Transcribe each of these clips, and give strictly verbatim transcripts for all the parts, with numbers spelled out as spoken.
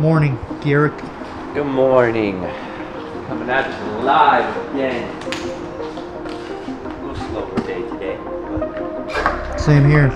Morning, Garrick. Good morning. Coming at you live again. A little slower day today. But... Same here.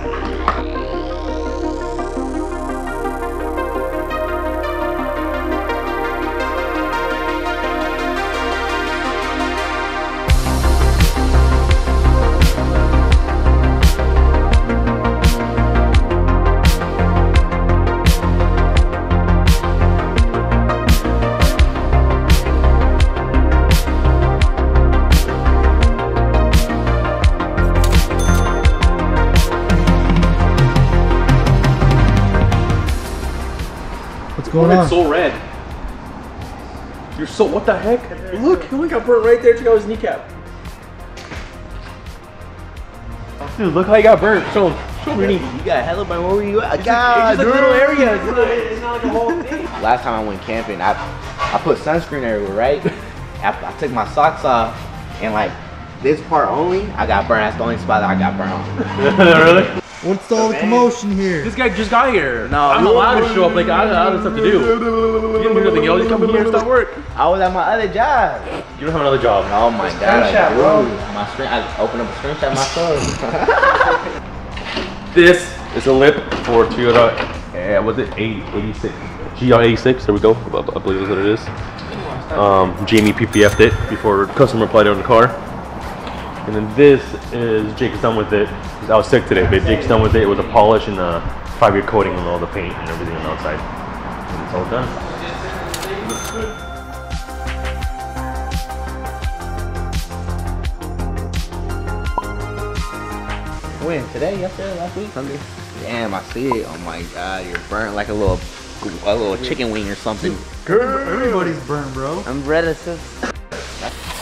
Going on? It's so red. You're so, what the heck? Look, look, I burnt right there. Check out his kneecap. Dude, look how you got burnt. Show him. Show him your knee. You got hella burnt. Where were you at? It's God, just, it's just a little area. It's, little, it's not like a whole thing. Last time I went camping, I, I put sunscreen everywhere, right? I, I took my socks off and like this part only, I got burnt. That's the only spot that I got burnt on. Really? What's all the commotion here? This guy just got here. No, I'm allowed to show up. Like I don't have stuff to do. You didn't do nothing. Yo, just come here and stop work. I was at my other job. You don't have another job. Oh my god. Screenshot, bro. My screen. I opened up a screenshot myself. This is a lip for Toyota. Yeah, was it eight eighty-six? G R eighty-six. There we go. I believe is what it is. Um, Jamie P P F'd it before customer applied it on the car. And then this is Jake's done with it. I was sick today, but Jake's done with it. It was a polish and a five-year coating and all the paint and everything on the outside. And it's all done. It looks good. When? Today? Yesterday? Last week? Sunday? Damn, I see it. Oh my god, you're burnt like a little, a little chicken wing or something. Girl, everybody's burnt, bro. I'm reticent.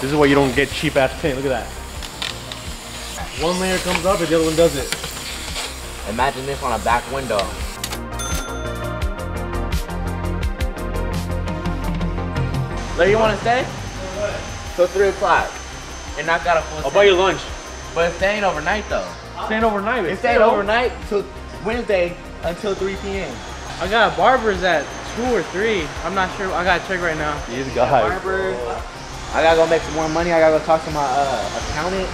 This is why you don't get cheap-ass paint. Look at that. One layer comes up and the other one does it. Imagine this on a back window. Larry, you want to stay? Till three o'clock. And I got a full I'll buy you lunch. But it's staying overnight though. It's staying overnight. It's staying overnight till Wednesday until three P M I got a barber's at two or three. I'm not sure. I got to check right now. He's got barber. I got to go make some more money. I got to go talk to my uh, accountant.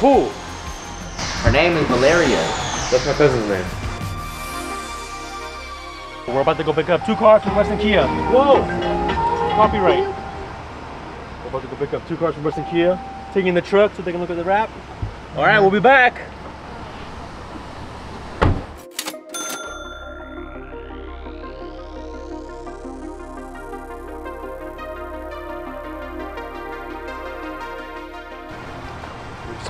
Who? Her name is Valeria. That's my cousin's name. We're about to go pick up two cars from Western Kia. Whoa! Copyright. We're about to go pick up two cars from Western Kia. Taking the truck so they can look at the wrap. All right, we'll be back.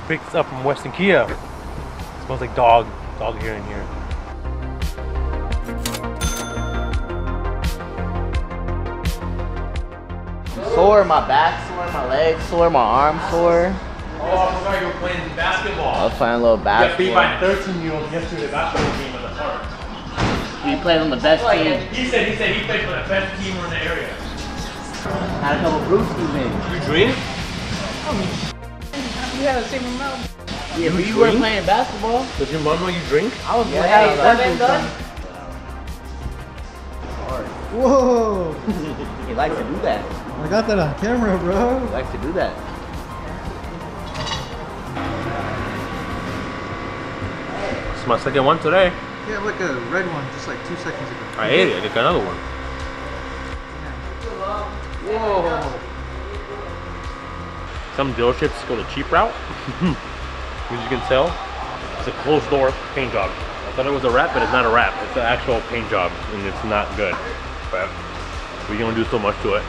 Picked up from Western Kia. It smells like dog, dog hair in here. Sore, my back sore, my legs sore, my arm sore. Oh, I forgot you were playing basketball. I was playing a little basketball. You got beat by thirteen year old yesterday basketball game at the park. He played on the best like, team. He said, he said he played for the best team in the area. Had a couple brewskis in. You drink? Oh. You had the same amount. Yeah, but you, you were playing basketball. Does your mom know you drink? I was yeah, playing. Hey, done. Whoa! He likes to do that. I got that on camera, bro. He likes to do that. It's my second one today. Yeah, like a red one, just like two seconds ago. I ate it. I got another one. Whoa! Some dealerships go the cheap route, as you can tell. It's a closed door paint job. I thought it was a wrap, but it's not a wrap. It's an actual paint job, and it's not good. But we can only do so much to it.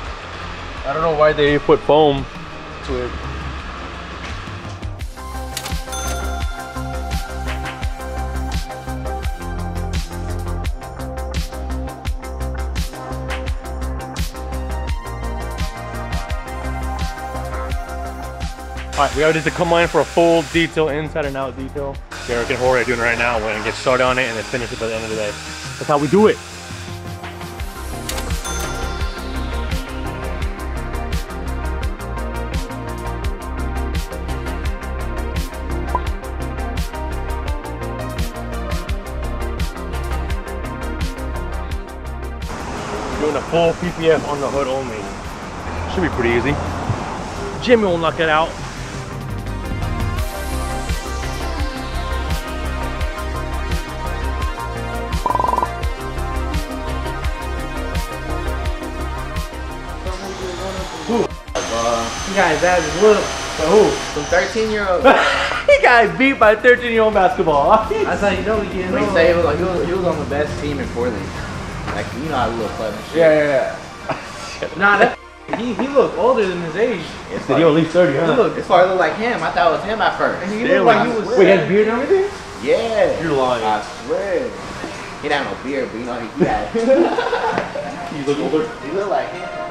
I don't know why they put foam to it. All right, we are just to come in for a full detail, inside and out detail. Derek and Jorge are doing it right now. We're gonna get started on it and then finish it by the end of the day. That's how we do it. Doing a full P P F on the hood only. Should be pretty easy. Jimmy will knock it out. You guys, that is little. So who? Some thirteen year old. You guys beat by thirteen year old basketball. That's how you know you didn't know. He said he was, like, he, was, he was on the best team in Portland. Like, you know how he looked like and shit. Yeah, yeah, yeah. Nah, that he, he looked older than his age. It's so like, he was at least thirty, huh? Look, this part looked like him. I thought it was him at first. And he looked Damn, like I he was. Wait, he had a beard and everything? Yeah. You're lying. I swear. He didn't have no beard, but you know he had. He looked older? He looked like him.